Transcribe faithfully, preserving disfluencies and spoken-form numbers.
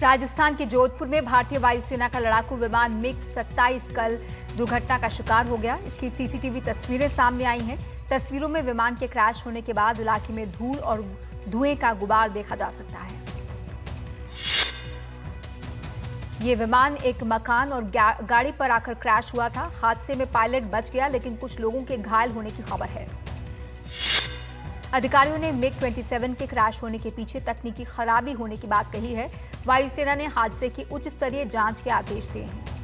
राजस्थान के जोधपुर में भारतीय वायुसेना का लड़ाकू विमान मिग सत्ताईस कल दुर्घटना का शिकार हो गया। इसकी सीसीटीवी तस्वीरें सामने आई हैं। तस्वीरों में विमान के क्रैश होने के बाद इलाके में धूल और धुएं का गुबार देखा जा सकता है। ये विमान एक मकान और गाड़ी पर आकर क्रैश हुआ था। हादसे में पायलट बच गया, लेकिन कुछ लोगों के घायल होने की खबर है। अधिकारियों ने मिग सत्ताईस के क्रैश होने के पीछे तकनीकी खराबी होने की बात कही है। वायुसेना ने हादसे की उच्च स्तरीय जांच के आदेश दिए हैं।